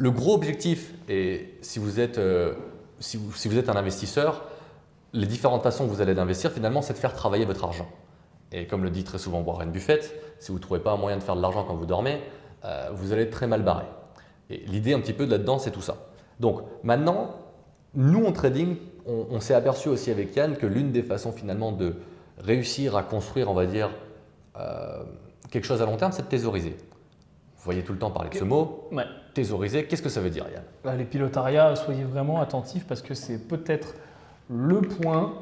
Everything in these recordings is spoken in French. Le gros objectif, et si vous êtes un investisseur, les différentes façons que vous allez d'investir finalement, c'est de faire travailler votre argent. Et comme le dit très souvent Warren Buffett, si vous ne trouvez pas un moyen de faire de l'argent quand vous dormez, vous allez être très mal barré. Et l'idée un petit peu de là-dedans, c'est tout ça. Donc maintenant, nous en trading, on s'est aperçu aussi avec Yann que l'une des façons finalement de réussir à construire, on va dire, quelque chose à long terme, c'est de thésauriser. Vous voyez tout le temps parler de ce mot, ouais. Thésauriser, qu'est-ce que ça veut dire, Yann? Les pilotariats, soyez vraiment attentifs parce que c'est peut-être le point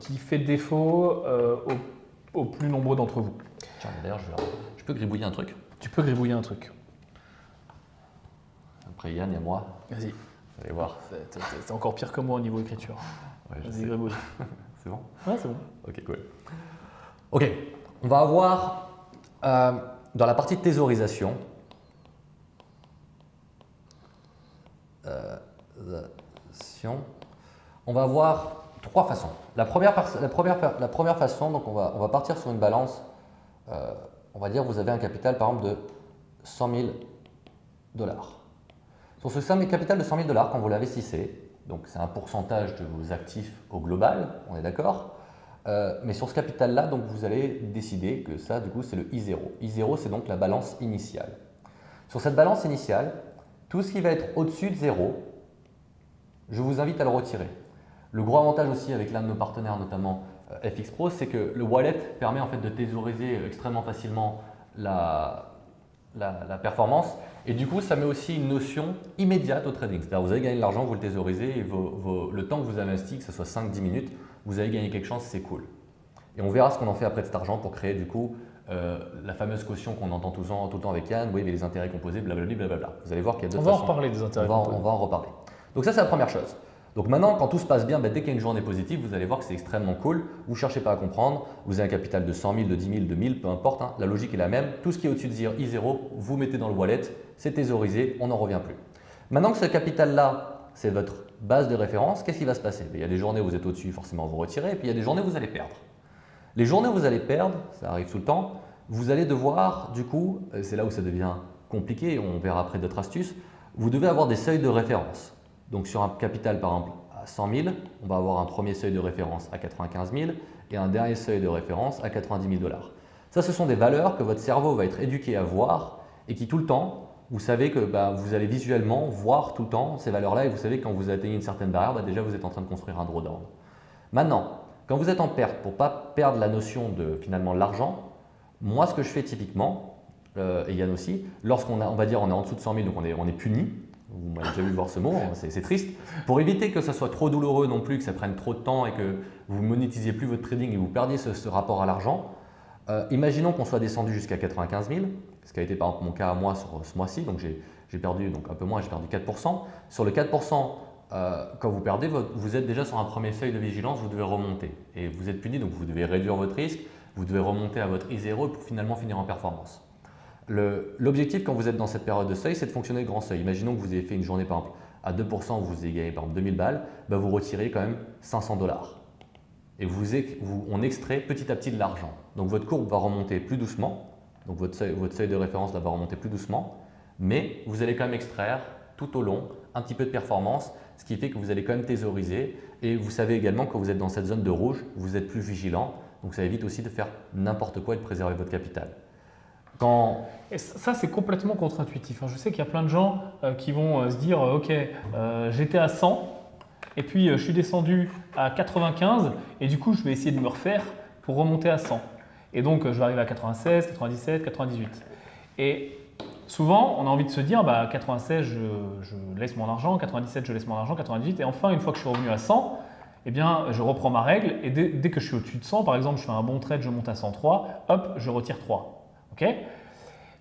qui fait défaut aux plus nombreux d'entre vous. Tiens, d'ailleurs, je peux gribouiller un truc? Tu peux gribouiller un truc. Après Yann et moi. Vas-y. Vous allez voir. C'est encore pire que moi au niveau écriture. Ouais, vas-y, gribouille. C'est bon? Ouais, c'est bon. Ok, cool. Ok, on va avoir dans la partie de thésaurisation. On va avoir trois façons. La première façon, donc on va partir sur une balance. On va dire vous avez un capital par exemple de 100 000 $. Sur ce capital de 100 000 $, quand vous l'investissez, donc c'est un pourcentage de vos actifs au global, on est d'accord. Mais sur ce capital-là, donc vous allez décider que ça, du coup, c'est le I0. I0, c'est donc la balance initiale. Sur cette balance initiale, tout ce qui va être au-dessus de 0, je vous invite à le retirer. Le gros avantage aussi avec l'un de nos partenaires, notamment FX Pro, c'est que le wallet permet en fait de thésauriser extrêmement facilement la performance. Et du coup, ça met aussi une notion immédiate au trading. C'est-à-dire vous allez gagner de l'argent, vous le thésaurisez, et le temps que vous investissez, que ce soit 5-10 minutes, vous avez gagné quelque chose, c'est cool. Et on verra ce qu'on en fait après de cet argent pour créer du coup la fameuse caution qu'on entend tout le temps avec Yann, oui, mais les intérêts composés, blablabla, blablabla. Vous allez voir qu'il y a d'autres façons. On va en reparler des intérêts composés. On va en reparler. Donc ça, c'est la première chose. Donc maintenant, quand tout se passe bien, dès qu'il y a une journée positive, vous allez voir que c'est extrêmement cool. Vous ne cherchez pas à comprendre. Vous avez un capital de 100 000, de 10 000, de 1000, peu importe. Hein, la logique est la même. Tout ce qui est au-dessus de I0, vous mettez dans le wallet. C'est thésaurisé, on n'en revient plus. Maintenant que ce capital-là, c'est votre base de référence, qu'est-ce qui va se passer? Il y a des journées où vous êtes au-dessus, forcément vous retirez, et puis il y a des journées où vous allez perdre. Les journées où vous allez perdre, ça arrive tout le temps, vous allez devoir, du coup, c'est là où ça devient compliqué, on verra après d'autres astuces, vous devez avoir des seuils de référence. Donc sur un capital par exemple à 100 000, on va avoir un premier seuil de référence à 95 000 et un dernier seuil de référence à 90 000 $. Ça, ce sont des valeurs que votre cerveau va être éduqué à voir et qui tout le temps, vous savez que vous allez visuellement voir tout le temps ces valeurs-là et vous savez que quand vous atteignez une certaine barrière, déjà vous êtes en train de construire un drawdown. Maintenant, quand vous êtes en perte, pour ne pas perdre la notion de finalement l'argent, moi ce que je fais typiquement, et Yann aussi, lorsqu'on a, on va dire on est en dessous de 100 000, donc on est puni, vous m'avez déjà vu voir ce mot, c'est triste, pour éviter que ça soit trop douloureux non plus, que ça prenne trop de temps et que vous ne monétisiez plus votre trading et vous perdiez ce rapport à l'argent, imaginons qu'on soit descendu jusqu'à 95 000, ce qui a été par exemple mon cas à moi sur ce mois-ci, donc j'ai perdu donc un peu moins, j'ai perdu 4 %. Sur le 4 %, quand vous perdez, vous êtes déjà sur un premier seuil de vigilance, vous devez remonter et vous êtes puni, donc vous devez réduire votre risque, vous devez remonter à votre I0 pour finalement finir en performance. L'objectif quand vous êtes dans cette période de seuil, c'est de fonctionner grand seuil. Imaginons que vous ayez fait une journée par exemple à 2 %, vous ayez gagné par exemple 2000 $, vous retirez quand même 500 $ et on extrait petit à petit de l'argent. Donc votre courbe va remonter plus doucement, donc votre seuil de référence va remonter plus doucement, mais vous allez quand même extraire tout au long un petit peu de performance, ce qui fait que vous allez quand même thésauriser et vous savez également que quand vous êtes dans cette zone de rouge, vous êtes plus vigilant, donc ça évite aussi de faire n'importe quoi et de préserver votre capital. Et ça, c'est complètement contre-intuitif. Je sais qu'il y a plein de gens qui vont se dire « Ok, j'étais à 100 ». Et puis, je suis descendu à 95 et du coup, je vais essayer de me refaire pour remonter à 100. Et donc, je vais arriver à 96, 97, 98. Et souvent, on a envie de se dire, 96, je laisse mon argent, 97, je laisse mon argent, 98. Et enfin, une fois que je suis revenu à 100, eh bien, je reprends ma règle. Et dès que je suis au-dessus de 100, par exemple, je fais un bon trade, je monte à 103, hop, je retire 3. Okay?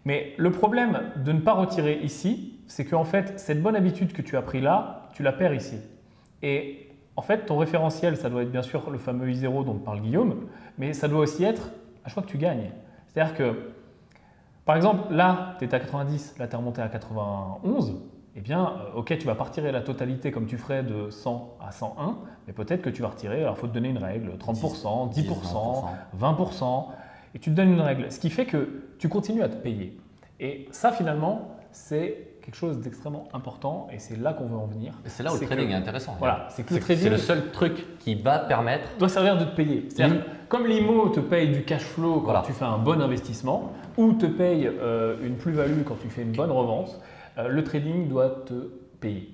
Mais le problème de ne pas retirer ici, c'est qu'en fait, cette bonne habitude que tu as pris là, tu la perds ici. Et en fait, ton référentiel, ça doit être bien sûr le fameux I0 dont parle Guillaume, mais ça doit aussi être à chaque fois que tu gagnes. C'est-à-dire que, par exemple, là, tu es à 90, là, tu es remonté à 91, eh bien, ok, tu vas pas retirer la totalité comme tu ferais de 100 à 101, mais peut-être que tu vas retirer, alors il faut te donner une règle, 30 %, 10 %, 20 %, et tu te donnes une règle. Ce qui fait que tu continues à te payer. Et ça, finalement, c'est quelque chose d'extrêmement important et c'est là qu'on veut en venir. C'est là où le trading est intéressant. Voilà, c'est que le trading, c'est le seul truc qui va permettre… doit servir de te payer. C'est-à-dire, comme l'IMO te paye du cash flow quand tu fais un bon investissement ou te paye une plus-value quand tu fais une bonne revente, le trading doit te payer.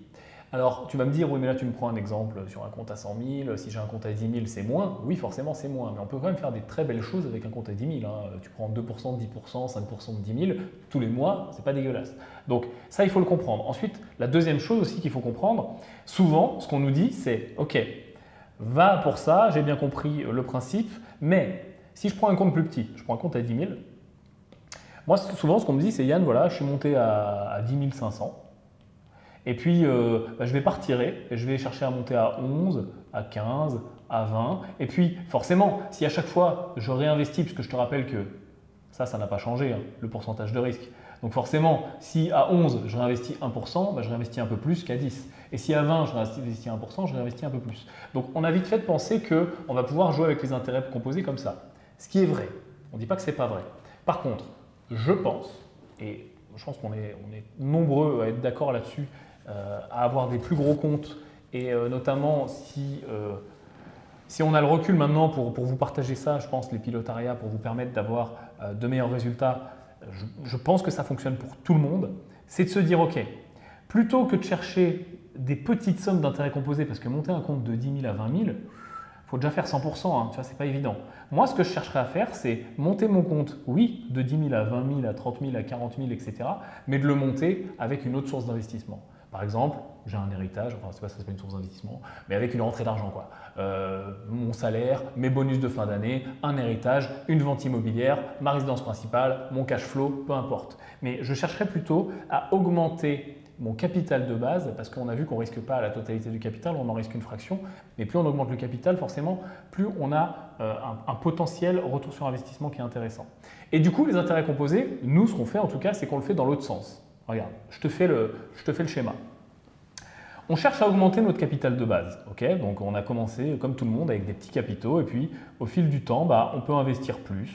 Alors, tu vas me dire, oui, mais là, tu me prends un exemple sur un compte à 100 000, si j'ai un compte à 10 000, c'est moins. Oui, forcément, c'est moins, mais on peut quand même faire des très belles choses avec un compte à 10 000. Hein. Tu prends 2%, 10%, 5% de 10 000 tous les mois, c'est pas dégueulasse. Donc, ça, il faut le comprendre. Ensuite, la deuxième chose aussi qu'il faut comprendre, souvent, ce qu'on nous dit, c'est « Ok, va pour ça, j'ai bien compris le principe, mais si je prends un compte plus petit, je prends un compte à 10 000, moi, souvent, ce qu'on me dit, c'est « Yann, voilà, je suis monté à 10 500. » Et puis, je vais pas retirer, je vais chercher à monter à 11, à 15, à 20. Et puis, forcément, si à chaque fois je réinvestis, puisque je te rappelle que ça n'a pas changé, hein, le pourcentage de risque. Donc forcément, si à 11, je réinvestis 1%, je réinvestis un peu plus qu'à 10. Et si à 20, je réinvestis 1%, je réinvestis un peu plus. Donc, on a vite fait de penser qu'on va pouvoir jouer avec les intérêts composés comme ça. Ce qui est vrai, on ne dit pas que ce n'est pas vrai. Par contre, je pense, et je pense qu'on est nombreux à être d'accord là-dessus, à avoir des plus gros comptes et notamment si on a le recul maintenant pour vous partager ça, je pense les pilotariats pour vous permettre d'avoir de meilleurs résultats, je pense que ça fonctionne pour tout le monde, c'est de se dire ok, plutôt que de chercher des petites sommes d'intérêts composés parce que monter un compte de 10 000 à 20 000, il faut déjà faire 100%, hein, tu vois, c'est pas évident. Moi ce que je chercherais à faire c'est monter mon compte, oui, de 10 000 à 20 000, à 30 000, à 40 000, etc. mais de le monter avec une autre source d'investissement. Par exemple, j'ai un héritage, enfin, c'est pas ça, c'est pas une source d'investissement, mais avec une rentrée d'argent, quoi. Mon salaire, mes bonus de fin d'année, un héritage, une vente immobilière, ma résidence principale, mon cash flow, peu importe. Mais je chercherais plutôt à augmenter mon capital de base parce qu'on a vu qu'on ne risque pas la totalité du capital, on en risque une fraction. Mais plus on augmente le capital, forcément, plus on a un potentiel retour sur investissement qui est intéressant. Et du coup, les intérêts composés, nous, ce qu'on fait en tout cas, c'est qu'on le fait dans l'autre sens. Regarde, je te fais le schéma. On cherche à augmenter notre capital de base. Okay, donc on a commencé comme tout le monde avec des petits capitaux et puis au fil du temps, on peut investir plus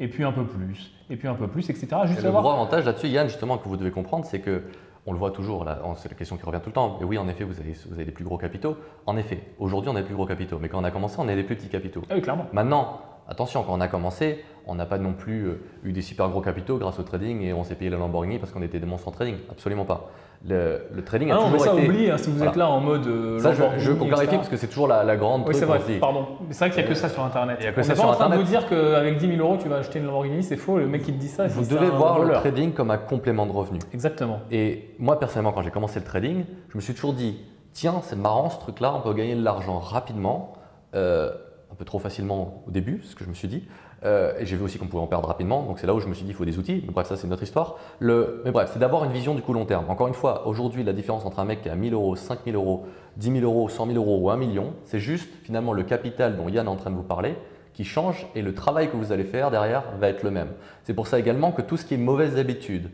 et puis un peu plus et puis un peu plus, etc. Juste le gros avantage là-dessus, Yann, justement, que vous devez comprendre, c'est que on le voit toujours, c'est la question qui revient tout le temps. Et oui, en effet, vous avez des plus gros capitaux. En effet, aujourd'hui, on a des plus gros capitaux, mais quand on a commencé, on a des plus petits capitaux. Ah oui, clairement. Maintenant, attention, quand on a commencé, on n'a pas non plus eu des super gros capitaux grâce au trading et on s'est payé la Lamborghini parce qu'on était des monstres en trading. Absolument pas. Le trading a toujours été… Oublie, hein, si vous êtes là en mode… ça, je clarifie parce que c'est toujours la grande… Oui, c'est vrai, pardon. C'est vrai qu'il n'y a que ça sur Internet. Il n'y a que ça sur Internet. On n'est pas en train de vous dire qu'avec 10 000 euros, tu vas acheter une Lamborghini, c'est faux. Le mec qui te dit ça, c'est… Vous devez voir le trading comme un complément de revenu. Exactement. Et moi, personnellement, quand j'ai commencé le trading, je me suis toujours dit « Tiens, c'est marrant ce truc-là, on peut gagner de l'argent rapidement. Un peu trop facilement au début, c'est ce que je me suis dit. Et j'ai vu aussi qu'on pouvait en perdre rapidement, donc c'est là où je me suis dit qu'il faut des outils. Mais bref, ça c'est notre histoire. Mais bref, c'est d'avoir une vision du coup long terme. Encore une fois, aujourd'hui, la différence entre un mec qui a 1000 euros, 5000 euros, 10 000 euros, 100 000 euros ou 1 million, c'est juste finalement le capital dont Yann est en train de vous parler qui change et le travail que vous allez faire derrière va être le même. C'est pour ça également que tout ce qui est mauvaises habitudes,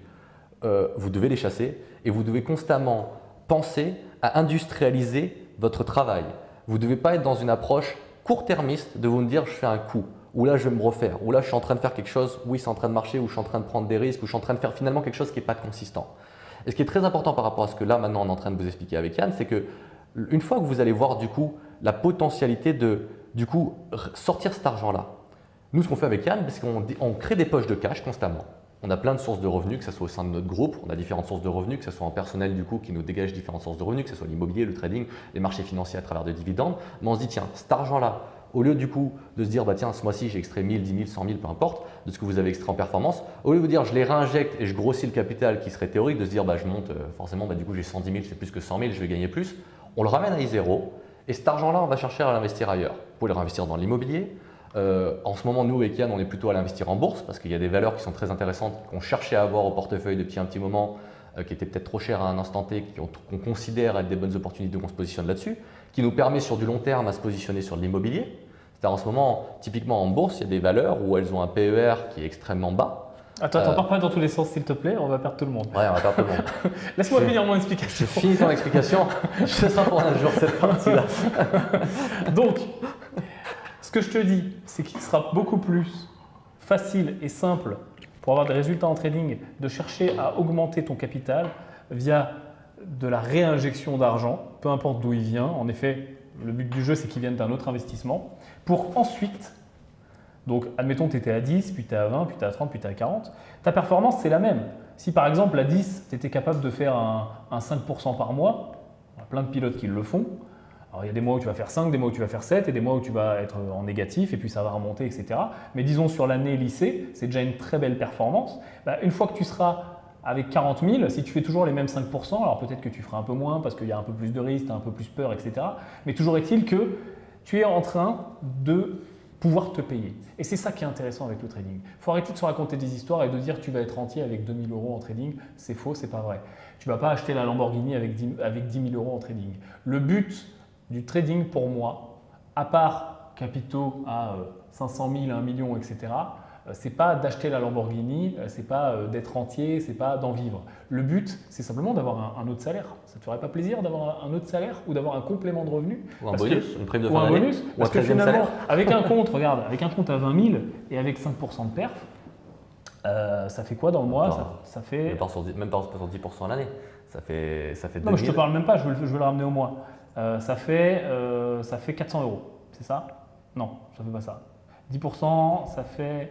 vous devez les chasser et vous devez constamment penser à industrialiser votre travail. Vous ne devez pas être dans une approche court-termiste de vous dire je fais un coup, ou là je vais me refaire, ou là je suis en train de faire quelque chose, oui c'est en train de marcher, ou je suis en train de prendre des risques, ou je suis en train de faire finalement quelque chose qui n'est pas consistant. Et ce qui est très important par rapport à ce que là maintenant on est en train de vous expliquer avec Yann, c'est que une fois que vous allez voir du coup la potentialité de sortir cet argent-là, nous ce qu'on fait avec Yann, c'est qu'on crée des poches de cash constamment. On a plein de sources de revenus, que ce soit au sein de notre groupe, on a différentes sources de revenus, que ce soit en personnel du coup qui nous dégage différentes sources de revenus, que ce soit l'immobilier, le trading, les marchés financiers à travers de dividendes. Mais on se dit tiens, cet argent-là, au lieu du coup de se dire bah tiens, ce mois-ci j'ai extrait 1000, 10 000, 100 000, peu importe, de ce que vous avez extrait en performance, au lieu de vous dire je les réinjecte et je grossis le capital qui serait théorique, de se dire bah je monte forcément, bah du coup j'ai 110 000, c'est plus que 100 000, je vais gagner plus, on le ramène à zéro et cet argent-là, on va chercher à l'investir ailleurs. Vous pouvez le réinvestir dans l'immobilier. En ce moment, nous, avec Yann, on est plutôt à l'investir en bourse parce qu'il y a des valeurs qui sont très intéressantes qu'on cherchait à avoir au portefeuille depuis un petit moment, qui étaient peut-être trop chères à un instant T, qu'on considère être des bonnes opportunités, donc on se positionne là-dessus, qui nous permet sur du long terme à se positionner sur de l'immobilier. C'est-à-dire en ce moment, typiquement en bourse, il y a des valeurs où elles ont un PER qui est extrêmement bas. Attends, t'en pars pas dans tous les sens s'il te plaît, on va perdre tout le monde. Ouais, on va perdre tout le monde. Laisse-moi finir mon explication. Je finis ton explication, ce sera pour un jour cette partie-là. Donc… Ce que je te dis, c'est qu'il sera beaucoup plus facile et simple pour avoir des résultats en trading de chercher à augmenter ton capital via de la réinjection d'argent, peu importe d'où il vient. En effet, le but du jeu, c'est qu'il vienne d'un autre investissement pour ensuite, donc admettons que tu étais à 10, puis tu es à 20, puis tu es à 30, puis tu es à 40, ta performance, c'est la même. Si par exemple à 10, tu étais capable de faire un 5% par mois, il y a plein de pilotes qui le font. Alors, il y a des mois où tu vas faire 5, des mois où tu vas faire 7 et des mois où tu vas être en négatif et puis ça va remonter, etc. Mais disons sur l'année lycée, c'est déjà une très belle performance. Bah, une fois que tu seras avec 40 000, si tu fais toujours les mêmes 5%, alors peut-être que tu feras un peu moins parce qu'il y a un peu plus de risque, tu as un peu plus peur, etc. Mais toujours est-il que tu es en train de pouvoir te payer. Et c'est ça qui est intéressant avec le trading. Il faut arrêter de se raconter des histoires et de dire tu vas être rentier avec 2 000 € en trading. C'est faux, c'est pas vrai. Tu ne vas pas acheter la Lamborghini avec 10 000 € en trading. Le but du trading pour moi, à part capitaux à 500 000, 1 million, etc., c'est pas d'acheter la Lamborghini, c'est pas d'être rentier, c'est pas d'en vivre. Le but, c'est simplement d'avoir un autre salaire. Ça ne te ferait pas plaisir d'avoir un autre salaire ou d'avoir un complément de revenu ou un bonus, une prime de fin d'année, parce que finalement, avec un compte, regarde, avec un compte à 20 000 et avec 5% de perf, ça fait quoi dans le mois? Ça fait même pas sur 10% à l'année. Ça fait 2 000. Non, mais je te parle même pas. Je veux le ramener au mois. Ça fait 400 €, c'est ça? Non, ça fait pas ça. 10%, ça fait…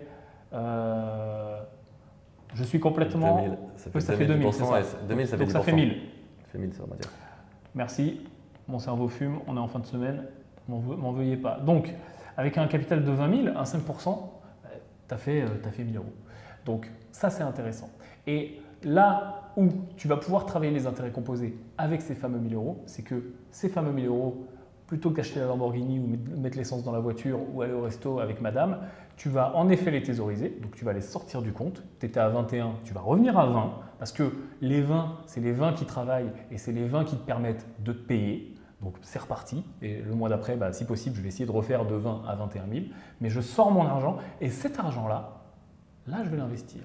je suis complètement… 2000, ça fait 2000, c'est ça. 2000, ça fait 10%. Donc ça fait 1000. Ça fait 1000, ça va dire. Merci, mon cerveau fume, on est en fin de semaine, m'en veuillez pas. Donc, avec un capital de 20 000, un 5%, tu as fait 1 000 €. Donc ça, c'est intéressant. Et là où tu vas pouvoir travailler les intérêts composés avec ces fameux 1 000 €, c'est que ces fameux 1 000 €, plutôt qu'acheter la Lamborghini ou mettre l'essence dans la voiture ou aller au resto avec madame, tu vas en effet les thésauriser, donc tu vas les sortir du compte. Tu étais à 21, tu vas revenir à 20 parce que les 20, c'est les 20 qui travaillent et c'est les 20 qui te permettent de te payer. Donc c'est reparti et le mois d'après, bah, si possible, je vais essayer de refaire de 20 à 21 000. Mais je sors mon argent et cet argent-là, là, je vais l'investir.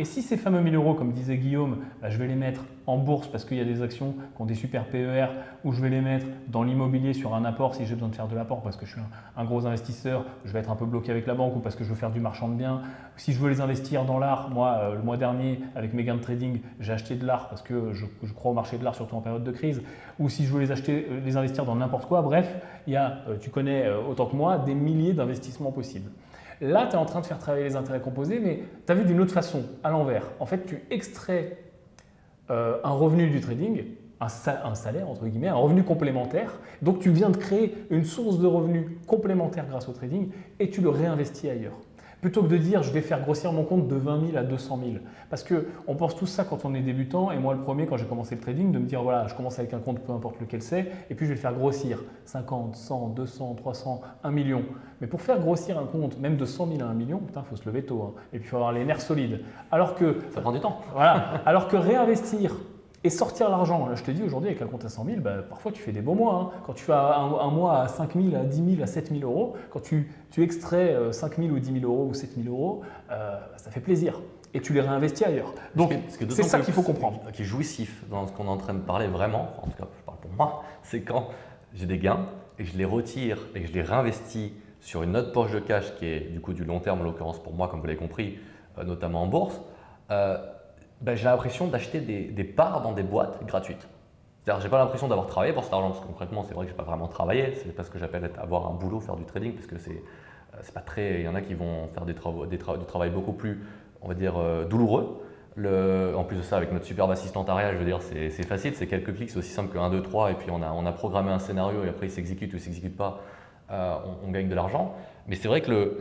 Et si ces fameux 1 000 €, comme disait Guillaume, bah je vais les mettre en bourse parce qu'il y a des actions qui ont des super PER, ou je vais les mettre dans l'immobilier sur un apport si j'ai besoin de faire de l'apport parce que je suis un gros investisseur, je vais être un peu bloqué avec la banque ou parce que je veux faire du marchand de biens. Si je veux les investir dans l'art, moi le mois dernier avec mes gains de trading, j'ai acheté de l'art parce que je crois au marché de l'art surtout en période de crise. Ou si je veux les investir dans n'importe quoi, bref, il y a, tu connais autant que moi, des milliers d'investissements possibles. Là, tu es en train de faire travailler les intérêts composés, mais tu as vu d'une autre façon, à l'envers. En fait, tu extrais un revenu du trading, un salaire entre guillemets, un revenu complémentaire. Donc, tu viens de créer une source de revenus complémentaire grâce au trading et tu le réinvestis ailleurs. Plutôt que de dire je vais faire grossir mon compte de 20 000 à 200 000. Parce qu'on pense tout ça quand on est débutant et moi le premier quand j'ai commencé le trading de me dire voilà je commence avec un compte peu importe lequel c'est et puis je vais le faire grossir 50, 100, 200, 300, 1 million. Mais pour faire grossir un compte même de 100 000 à 1 million, putain il faut se lever tôt hein. Et puis il faut avoir les nerfs solides. Alors que ça prend du temps. Voilà, alors que réinvestir et sortir l'argent, je te dis aujourd'hui avec un compte à 100 000, bah, parfois tu fais des beaux mois. Hein. Quand tu fais un mois à 5 000, à 10 000, à 7 000 euros, quand tu extrais 5 000 ou 10 000 euros ou 7 000 euros, ça fait plaisir et tu les réinvestis ailleurs. Donc c'est ça qu'il faut comprendre. Ce qui est jouissif dans ce qu'on est en train de parler vraiment, en tout cas je parle pour moi, c'est quand j'ai des gains et que je les retire et que je les réinvestis sur une autre poche de cash qui est du coup du long terme en l'occurrence pour moi comme vous l'avez compris, notamment en bourse. Ben, j'ai l'impression d'acheter des parts dans des boîtes gratuites. C'est-à-dire, j'ai pas l'impression d'avoir travaillé pour cet argent, parce que concrètement, c'est vrai que j'ai pas vraiment travaillé. C'est pas ce que j'appelle avoir un boulot, faire du trading, parce que c'est pas très. Il y en a qui vont faire du travail beaucoup plus, on va dire, douloureux. En plus de ça, avec notre superbe assistante ARYA, je veux dire, c'est facile, c'est quelques clics, c'est aussi simple que 1, 2, 3, et puis on a programmé un scénario, et après il s'exécute ou il s'exécute pas, on gagne de l'argent. Mais c'est vrai que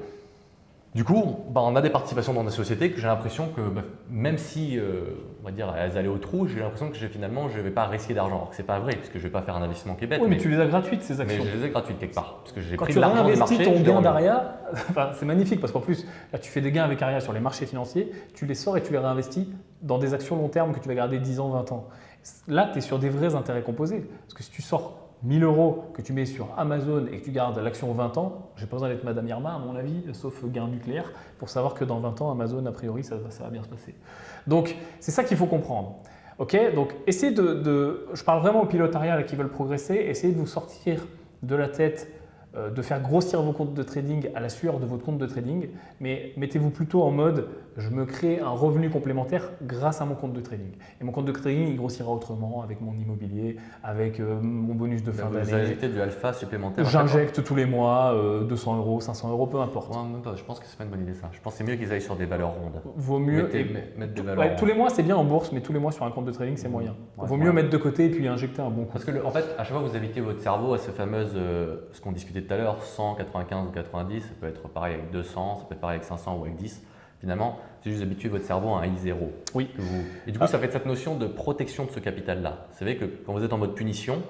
du coup, bah on a des participations dans des sociétés que j'ai l'impression que bah, même si on va dire, elles allaient au trou, j'ai l'impression que finalement je ne vais pas risquer d'argent. Alors que ce n'est pas vrai, puisque je ne vais pas faire un investissement qui est bête. Oui, mais tu les as gratuites ces actions. Mais je les ai gratuites quelque part. Parce que j'ai pris de l'argent des marchés. Quand tu réinvestis ton gain d'ARYA, enfin, c'est magnifique parce qu'en plus, là tu fais des gains avec ARYA sur les marchés financiers, tu les sors et tu les réinvestis dans des actions long terme que tu vas garder 10 ans, 20 ans. Là, tu es sur des vrais intérêts composés. Parce que si tu sors 1 000 € que tu mets sur Amazon et que tu gardes l'action 20 ans, j'ai pas besoin d'être Madame Irma à mon avis, sauf gain nucléaire, pour savoir que dans 20 ans, Amazon, a priori, ça va bien se passer. Donc, c'est ça qu'il faut comprendre. Okay, donc, essayez je parle vraiment aux pilotes ARYA qui veulent progresser, essayez de vous sortir de la tête de faire grossir vos comptes de trading à la sueur de votre compte de trading, mais mettez-vous plutôt en mode « je me crée un revenu complémentaire grâce à mon compte de trading ». Et mon compte de trading, il grossira autrement avec mon immobilier, avec mon bonus de fin d'année. Vous ajoutez du alpha supplémentaire. J'injecte tous les mois 200 euros, 500 euros, peu importe. Ouais, même pas, je pense que c'est pas une bonne idée ça. Je pense que c'est mieux qu'ils aillent sur des valeurs rondes. Vaut mieux mettre des valeurs rondes. Tous les mois, c'est bien en bourse, mais tous les mois sur un compte de trading, c'est moyen. Ouais, vaut mieux mettre de côté et puis injecter un bon coup. Parce que en fait, à chaque fois, vous habitez votre cerveau à ce qu'on discutait tout à l'heure, 100, 95 ou 90, ça peut être pareil avec 200, ça peut être pareil avec 500 ou avec 10. Finalement, c'est juste habituer votre cerveau à un I0. Oui. Et du coup, ça fait cette notion de protection de ce capital-là. C'est vrai que quand vous êtes en mode punition,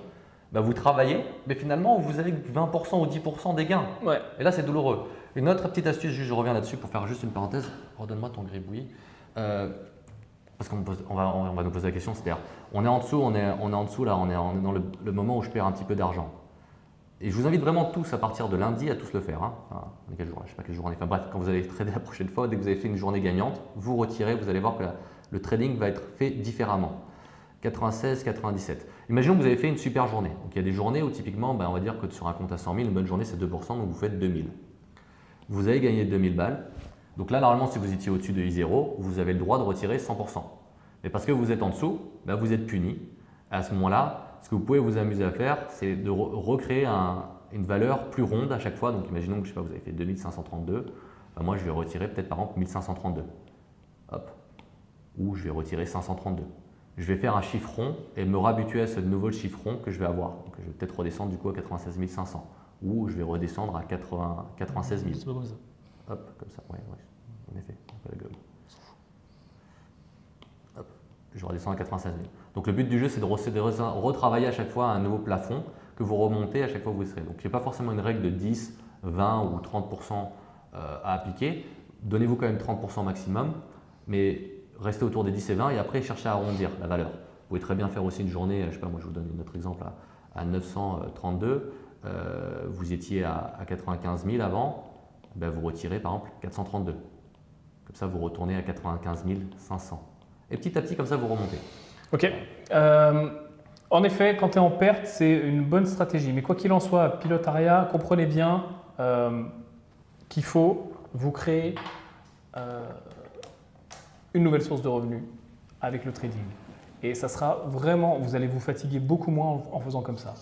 bah vous travaillez, mais finalement, vous avez 20% ou 10% des gains. Ouais. Et là, c'est douloureux. Une autre petite astuce, je reviens là-dessus pour faire juste une parenthèse. Redonne-moi ton gribouillis. Parce qu'on va nous poser la question, c'est-à-dire, on est en dessous, on est dans le moment où je perds un petit peu d'argent. Et je vous invite vraiment tous à partir de lundi à tous le faire. Hein. Enfin, on est quel jour, je ne sais pas quel jour on est. Enfin, bref, quand vous allez trader la prochaine fois, dès que vous avez fait une journée gagnante, vous retirez, vous allez voir que le trading va être fait différemment. 96, 97. Imaginons que vous avez fait une super journée. Donc, il y a des journées où typiquement, on va dire que sur un compte à 100 000, une bonne journée c'est 2%, donc vous faites 2000. Vous avez gagné 2000 balles. Donc là, normalement, si vous étiez au-dessus de I0, vous avez le droit de retirer 100%. Mais parce que vous êtes en dessous, vous êtes puni. À ce moment-là, ce que vous pouvez vous amuser à faire, c'est de recréer une valeur plus ronde à chaque fois. Donc, imaginons que je sais pas, vous avez fait 2532. Ben moi, je vais retirer peut-être par exemple 1532. Hop. Ou je vais retirer 532. Je vais faire un chiffre rond et me réhabituer à ce nouveau chiffre rond que je vais avoir. Donc, je vais peut-être redescendre du coup à 96 500. Ou je vais redescendre à 96 000. C'est pas comme ça. Hop, comme ça. Oui, ouais. En effet. Un peu la gueule. Hop. Je redescends à 96 000. Donc, le but du jeu, c'est de retravailler à chaque fois un nouveau plafond que vous remontez à chaque fois que vous serez. Donc, il n'y a pas forcément une règle de 10, 20 ou 30% à appliquer. Donnez-vous quand même 30% maximum, mais restez autour des 10 et 20 et après, cherchez à arrondir la valeur. Vous pouvez très bien faire aussi une journée, je sais pas, moi je vous donne un autre exemple à 932. Vous étiez à 95 000 avant, vous retirez par exemple 432. Comme ça, vous retournez à 95 500. Et petit à petit, comme ça, vous remontez. Ok. En effet, quand tu es en perte, c'est une bonne stratégie. Mais quoi qu'il en soit, pilote ARYA, comprenez bien qu'il faut vous créer une nouvelle source de revenus avec le trading. Et ça sera vraiment, vous allez vous fatiguer beaucoup moins en faisant comme ça.